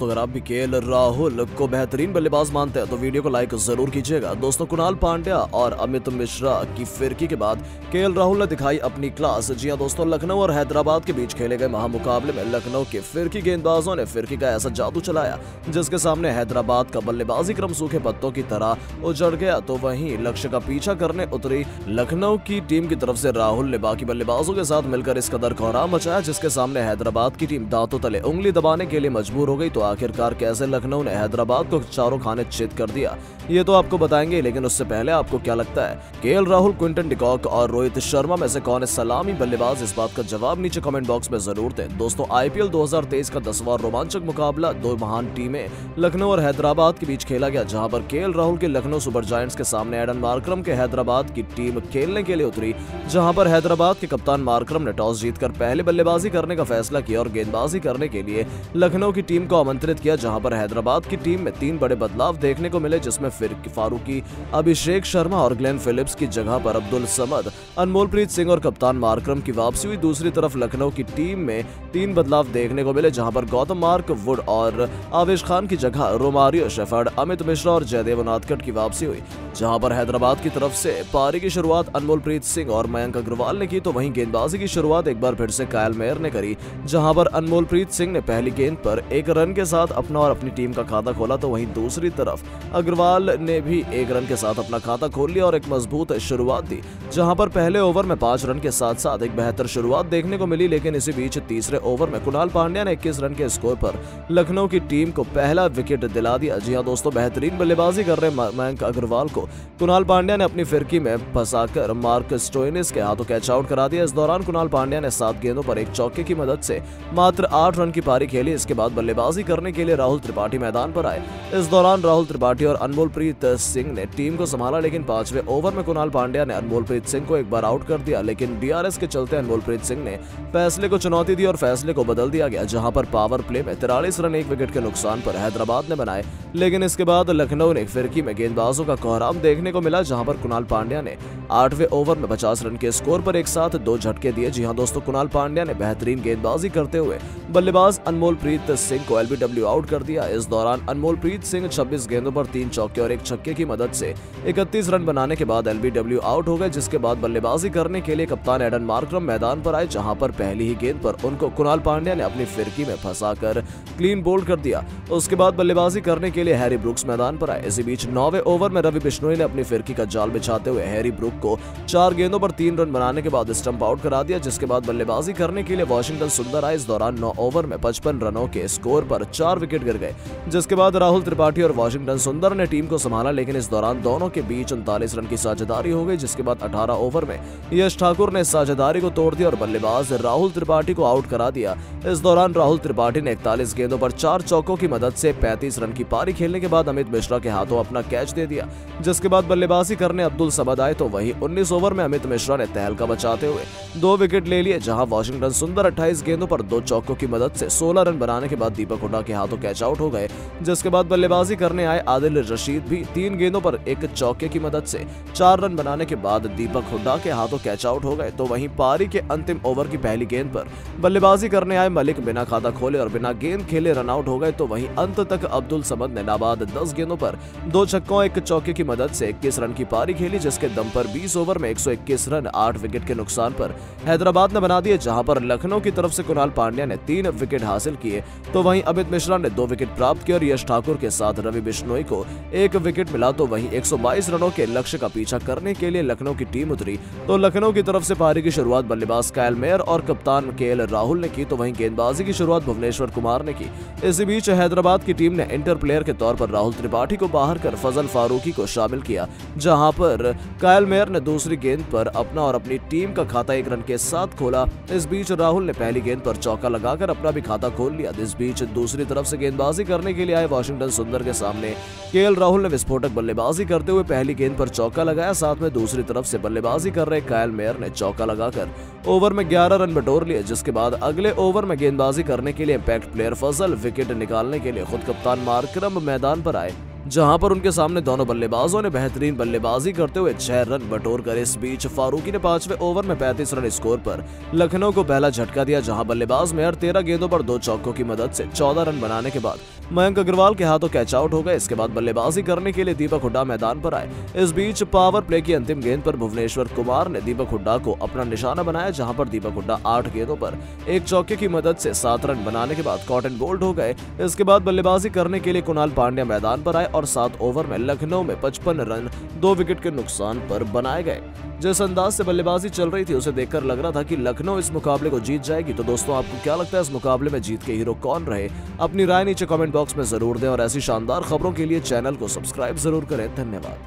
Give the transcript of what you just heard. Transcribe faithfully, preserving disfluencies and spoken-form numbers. दोस्तों अगर आप भी केएल राहुल को बेहतरीन बल्लेबाज मानते हैं तो वीडियो को लाइक जरूर कीजिएगा। दोस्तों कुणाल पांड्या और अमित मिश्रा की फिरकी के बाद केएल राहुल ने दिखाई अपनी क्लास। जी हां दोस्तों, लखनऊ और हैदराबाद के बीच खेले गए महामुकाबले में लखनऊ के फिरकी गेंदबाजों ने फिरकी का ऐसा जादू चलाया जिसके सामने हैदराबाद का बल्लेबाजी क्रम सूखे पत्तों की तरह उजड़ गया। तो वहीं लक्ष्य का पीछा करने उतरी लखनऊ की टीम की तरफ से राहुल ने बाकी बल्लेबाजों के साथ मिलकर इस कदर कोहराम मचाया जिसके सामने हैदराबाद की टीम दांतों तले उंगली दबाने के लिए मजबूर हो गई। तो आखिरकार कैसे लखनऊ ने हैदराबाद को चारों खाने छिद कर दिया ये तो आपको बताएंगे, लेकिन उससे पहले आपको क्या लगता है केएल राहुल, क्विंटन डिकॉक और रोहित शर्मा में से कौन है सलामी बल्लेबाज? इस बात का जवाब नीचे कमेंट बॉक्स में जरूर दें। दोस्तों आईपीएल दो हज़ार तेईस का दसवां रोमांचक मुकाबला दो महान टीमें लखनऊ और हैदराबाद के बीच खेला गया, जहां पर केएल राहुल के लखनऊ सुपर जायंट्स के सामने एडन मार्करम के हैदराबाद की टीम खेलने के लिए उतरी, जहां पर हैदराबाद के कप्तान मार्करम ने टॉस जीतकर पहले बल्लेबाजी करने का फैसला किया और गेंदबाजी करने के लिए लखनऊ की टीम को आमंत्रित किया, जहां पर हैदराबाद की टीम में तीन बड़े बदलाव देखने को मिले जिसमें फारूकी, अभिषेक शर्मा और ग्लेन फिलिप्स की जगह पर अब्दुल समद, अनमोलप्रीत सिंह और कप्तान मार्करम की वापसी हुई। दूसरी तरफ लखनऊ की टीम में तीन बदलाव देखने को मिले जहां पर गौतम मार्क वुड और आवेश खान की जगह रोमारियो शेफर्ड, अमित मिश्रा और जयदेव नादकट की वापसी हुई, जहां पर हैदराबाद की तरफ से पारी की शुरुआत अनमोलप्रीत सिंह और मयंक अग्रवाल ने की। तो वहीं गेंदबाजी की शुरुआत एक बार फिर से कायल मेहर ने करी, जहां पर अनमोलप्रीत सिंह ने पहली गेंद पर एक रन के साथ अपना और अपनी टीम का खाता खोला। तो वहीं दूसरी तरफ अग्रवाल ने भी एक रन के साथ अपना खाता खोल लिया और एक मजबूत शुरुआत दी, जहां पर पहले ओवर में पांच रन के साथ साथ एक बेहतर शुरुआत देखने को मिली। लेकिन इसी बीच तीसरे ओवर में कुणाल पांड्या ने इक्कीस रन के स्कोर पर लखनऊ की टीम को पहला विकेट दिला दिया। जी हां दोस्तों, बेहतरीन बल्लेबाजी कर रहे मयंक अग्रवाल को कुणाल पांड्या ने अपनी फिरकी में फंसाकर मार्कस स्टोइनिस के हाथों कैच आउट करा दिया। इस दौरान कुणाल पांड्या ने सात गेंदों पर एक चौके की मदद से मात्र आठ रन की पारी खेली। इसके बाद बल्लेबाजी करने के लिए राहुल त्रिपाठी मैदान पर आए। इस दौरान राहुल त्रिपाठी और अनमोलप्रीत सिंह ने टीम को संभाला, लेकिन पांचवें ओवर में कुणाल पांड्या ने अनमोलप्रीत सिंह को एक बार आउट कर दिया। लेकिन डीआरएस के चलते अनमोलप्रीत सिंह ने फैसले को चुनौती दी और फैसले को बदल दिया गया, जहां पर पावर प्ले में तिरालीस रन एक विकेट के नुकसान पर हैदराबाद ने बनाए। लेकिन इसके बाद लखनऊ ने फिरकी में गेंदबाजों का कोहराम देखने को मिला, जहां पर कुणाल पांड्या ने आठवें ओवर में पचास रन के स्कोर पर एक साथ दो झटके दिए। जी हां दोस्तों, कुणाल पांड्या ने बेहतरीन गेंदबाजी करते हुए बल्लेबाज अनमोलप्रीत सिंह को एलबीडब्ल्यू आउट कर दिया। इस दौरान अनमोलप्रीत सिंह छब्बीस गेंदों पर तीन चौके और एक छक्के की मदद से इकतीस रन बनाने के बाद एलबीडब्ल्यू आउट हो गए। जिसके बाद बल्लेबाजी करने के लिए कप्तान एडन मार्करम मैदान पर आए, जहां पर पहली ही गेंद पर उनको कुणाल पांड्या ने अपनी फिरकी में फंसाकर क्लीन बोल्ड कर दिया। उसके बाद बल्लेबाजी करने के लिए हैरी ब्रुक्स मैदान पर आए। इसी बीच नौवे ओवर में रवि बिश्नोई ने अपनी फिरकी का जाल बिछाते हुए हैरी ब्रुक्स को चार गेंदों पर तीन रन बनाने के बाद स्टंप आउट करा दिया। जिसके बाद बल्लेबाजी करने के लिए वाशिंगटन सुंदर आए। इस दौरान नौ ओवर में पचपन रनों के स्कोर पर चार विकेट गिर गए। जिसके बाद राहुल त्रिपाठी और वाशिंगटन सुंदर ने टीम को संभाला, लेकिन इस दौरान दोनों के बीच उनतालीस रन की साझेदारी हो गई। जिसके बाद अठारह ओवर में यश ठाकुर ने साझेदारी को तोड़ दिया और बल्लेबाज राहुल त्रिपाठी को आउट करा दिया। इस दौरान राहुल त्रिपाठी ने इकतालीस गेंदों पर चार चौकों की मदद से पैंतीस रन की पारी खेलने के बाद अमित मिश्रा के हाथों अपना कैच दे दिया। जिसके बाद बल्लेबाजी करने अब्दुल समद आए। तो वहीं उन्नीस ओवर में अमित मिश्रा ने तहलका बचाते हुए दो विकेट ले लिए, जहां वाशिंगटन सुंदर अट्ठाईस गेंदों पर दो चौकों की मदद से सोलह रन बनाने के बाद दीपक हुड्डा के हाथों कैच आउट हो गए। जिसके बाद बल्लेबाजी करने आए आदिल रशीद भी तीन गेंदों पर एक चौके की मदद से चार रन बनाने के बाद दीपक हुड्डा के हाथों कैच आउट हो गए। तो वहीं पारी के अंतिम ओवर की पहली गेंद पर बल्लेबाजी करने आए मलिक बिना खाता खोले और बिना गेंद खेले रन आउट हो गए। तो वहीं अंत तक अब्दुल समद ने नाबाद दस गेंदों पर दो छक्कों एक चौके की मदद से इक्कीस रन की पारी खेली। जिसके दम पर बीस ओवर में एक सौ इक्कीस रन आठ विकेट के नुकसान पर हैदराबाद ने बना दिए, जहां पर लखनऊ की तरफ से कुणाल पांड्या ने तीन विकेट हासिल किए। तो वहीं अमित मिश्रा ने दो विकेट प्राप्त किए और यश ठाकुर के साथ रवि बिश्नोई को एक विकेट मिला। तो वहीं एक सौ बाईस रनों के लक्ष्य का पीछा करने के लिए लखनऊ की टीम उतरी। तो लखनऊ की तरफ से पारी की शुरुआत बल्लेबाज कायल मेहर और कप्तान केएल राहुल ने की। तो वहीं गेंदबाजी की शुरुआत भुवनेश्वर कुमार ने की। इसी बीच हैदराबाद की टीम ने इंटर प्लेयर के तौर पर राहुल त्रिपाठी को बाहर कर फजल फारूकी को शामिल किया, जहां पर कायल मेहर ने दूसरी गेंद पर अपना और अपनी टीम का खाता एक रन के साथ खोला। इस बीच राहुल ने पहली गेंद पर चौका लगाकर अपना भी खाता खोल लिया। इस बीच दूसरी तरफ से गेंदबाजी करने के लिए आए वाशिंगटन सुंदर के सामने केएल राहुल ने विस्फोटक बल्लेबाजी करते हुए पहली गेंद पर चौका लगाया। साथ में दूसरी तरफ से बल्लेबाजी कर रहे कायल मेहर ने चौका लगाकर ओवर में ग्यारह रन बटोर लिए। जिसके बाद अगले ओवर में गेंदबाजी करने के लिए इंपैक्ट प्लेयर फजल विकेट निकालने के लिए खुद कप्तान मार्करम मैदान पर आए। जहां पर उनके सामने दोनों बल्लेबाजों ने बेहतरीन बल्लेबाजी करते हुए छह रन बटोर कर। इस बीच फारूकी ने पांचवें ओवर में पैंतीस रन स्कोर पर लखनऊ को पहला झटका दिया, जहां बल्लेबाज मेहर तेरह गेंदों पर दो चौकों की मदद से चौदह रन बनाने के बाद मयंक अग्रवाल के हाथों कैच आउट हो गए। इसके बाद बल्लेबाजी करने के लिए दीपक हुड्डा मैदान पर आए। इस बीच पावर प्ले की अंतिम गेंद पर भुवनेश्वर कुमार ने दीपक हुड्डा को अपना निशाना बनाया, जहां पर दीपक हुड्डा आठ गेंदों पर एक चौके की मदद से सात रन बनाने के बाद कॉटन बोल्ड हो गए। इसके बाद बल्लेबाजी करने के लिए कुणाल पांड्या मैदान पर आए और सात ओवर में लखनऊ में पचपन रन दो विकेट के नुकसान पर बनाए गए। जिस अंदाज से बल्लेबाजी चल रही थी उसे देखकर लग रहा था कि लखनऊ इस मुकाबले को जीत जाएगी। तो दोस्तों, आपको क्या लगता है इस मुकाबले में जीत के हीरो कौन रहे? अपनी राय नीचे कमेंट बॉक्स में जरूर दें और ऐसी शानदार खबरों के लिए चैनल को सब्सक्राइब जरूर करें। धन्यवाद।